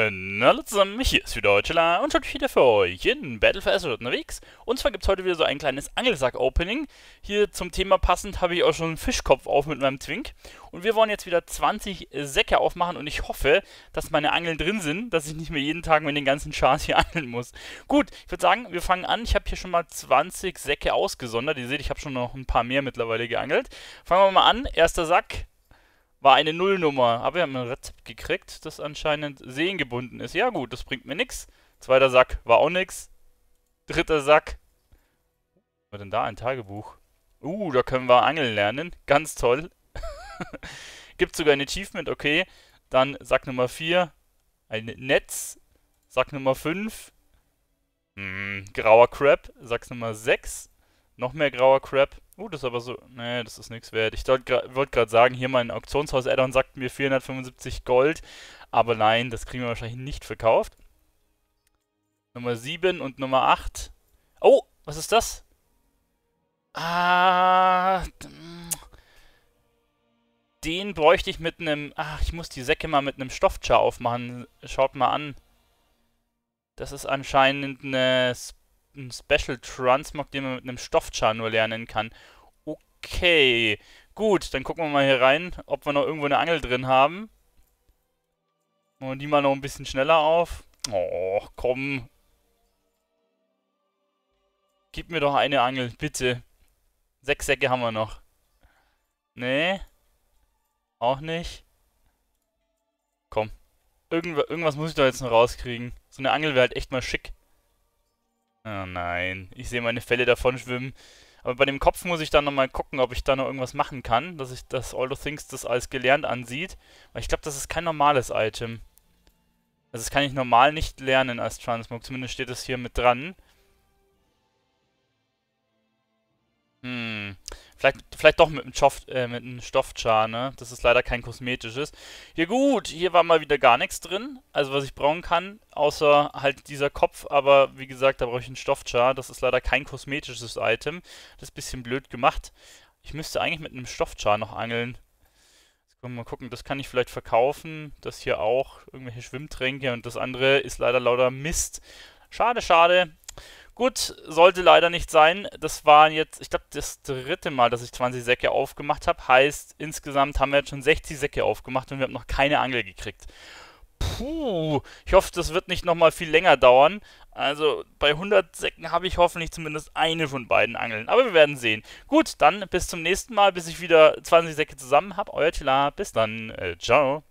Hallo zusammen, hier ist wieder Auktionshaus und schaut wieder für euch in Battle for Azeroth unterwegs. Und zwar gibt es heute wieder so ein kleines Angelsack-Opening. Hier zum Thema passend habe ich auch schon einen Fischkopf auf mit meinem Twink. Und wir wollen jetzt wieder 20 Säcke aufmachen und ich hoffe, dass meine Angeln drin sind, dass ich nicht mehr jeden Tag mit den ganzen Schars hier angeln muss. Gut, ich würde sagen, wir fangen an. Ich habe hier schon mal 20 Säcke ausgesondert. Ihr seht, ich habe schon noch ein paar mehr mittlerweile geangelt. Fangen wir mal an. Erster Sack. War eine Nullnummer. Aber wir haben ein Rezept gekriegt, das anscheinend seengebunden ist. Ja gut, das bringt mir nichts. Zweiter Sack war auch nichts. Dritter Sack. Was war denn da? Ein Tagebuch. Da können wir angeln lernen. Ganz toll. Gibt sogar ein Achievement, okay. Dann Sack Nummer 4. Ein Netz. Sack Nummer 5. Grauer Crab. Sack Nummer 6. Noch mehr grauer Crap. Das ist aber so... Nee, das ist nichts wert. Ich wollte gerade sagen, hier mein Auktionshaus-Addon sagt mir 475 Gold. Aber nein, das kriegen wir wahrscheinlich nicht verkauft. Nummer 7 und Nummer 8. Oh, was ist das? Den bräuchte ich mit einem... ich muss die Säcke mal mit einem Stoffchar aufmachen. Schaut mal an. Das ist anscheinend eine... Ein Special Transmog, den man mit einem Stoffchar nur lernen kann. Okay, gut, dann gucken wir mal hier rein, ob wir noch irgendwo eine Angel drin haben. Und die mal noch ein bisschen schneller auf. Komm. Gib mir doch eine Angel, bitte. 6 Säcke haben wir noch. Nee. Auch nicht. Komm. Irgendwas muss ich doch jetzt noch rauskriegen. So eine Angel wäre halt echt mal schick. Oh nein, ich sehe meine Fälle davon schwimmen. Aber bei dem Kopf muss ich dann nochmal gucken, ob ich da noch irgendwas machen kann, dass ich das All the Things das als gelernt ansieht. Weil ich glaube, das ist kein normales Item. Also das kann ich normal nicht lernen als Transmog, zumindest steht das hier mit dran. Vielleicht doch mit einem Stoffchar, ne? Das ist leider kein kosmetisches. Ja gut, hier war mal wieder gar nichts drin. Also was ich brauchen kann, außer halt dieser Kopf. Aber wie gesagt, da brauche ich einen Stoffchar. Das ist leider kein kosmetisches Item. Das ist ein bisschen blöd gemacht. Ich müsste eigentlich mit einem Stoffchar noch angeln. Jetzt können wir mal gucken, das kann ich vielleicht verkaufen. Das hier auch, irgendwelche Schwimmtränke. Und das andere ist leider lauter Mist. Schade, schade. Gut, sollte leider nicht sein. Das war jetzt, ich glaube, das dritte Mal, dass ich 20 Säcke aufgemacht habe. Heißt, insgesamt haben wir jetzt schon 60 Säcke aufgemacht und wir haben noch keine Angel gekriegt. Puh, ich hoffe, das wird nicht nochmal viel länger dauern. Also bei 100 Säcken habe ich hoffentlich zumindest eine von beiden Angeln. Aber wir werden sehen. Gut, dann bis zum nächsten Mal, bis ich wieder 20 Säcke zusammen habe. Euer Tila, bis dann. Ciao.